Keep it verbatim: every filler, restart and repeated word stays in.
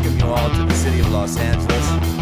welcome you all to the city of Los Angeles.